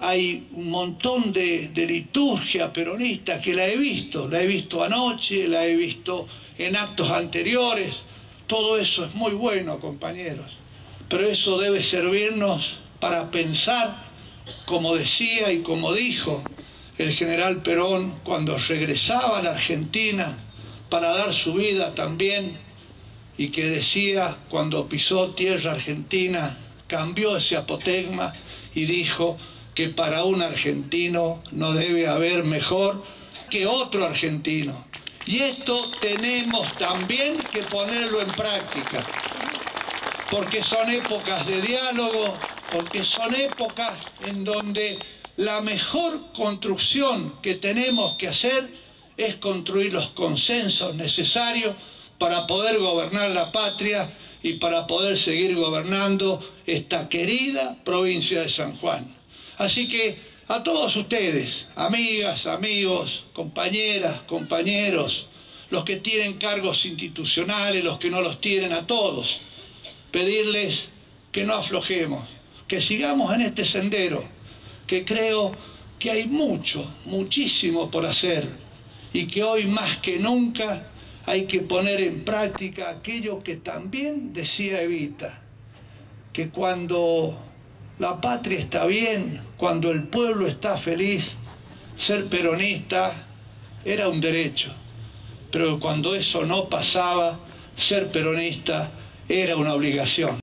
hay un montón de liturgia peronista que la he visto anoche, la he visto en actos anteriores. Todo eso es muy bueno, compañeros, pero eso debe servirnos para pensar, como decía y como dijo el general Perón cuando regresaba a la Argentina para dar su vida también, y que decía cuando pisó tierra argentina, cambió ese apotegma y dijo que para un argentino no debe haber mejor que otro argentino. Y esto tenemos también que ponerlo en práctica, porque son épocas de diálogo, porque son épocas en donde la mejor construcción que tenemos que hacer es construir los consensos necesarios para poder gobernar la patria y para poder seguir gobernando esta querida provincia de San Juan. Así que a todos ustedes, amigas, amigos, compañeras, compañeros, los que tienen cargos institucionales, los que no los tienen, a todos, pedirles que no aflojemos, que sigamos en este sendero, que creo que hay mucho, muchísimo por hacer, y que hoy más que nunca hay que poner en práctica aquello que también decía Evita, que cuando la patria está bien, cuando el pueblo está feliz, ser peronista era un derecho. Pero cuando eso no pasaba, ser peronista era una obligación.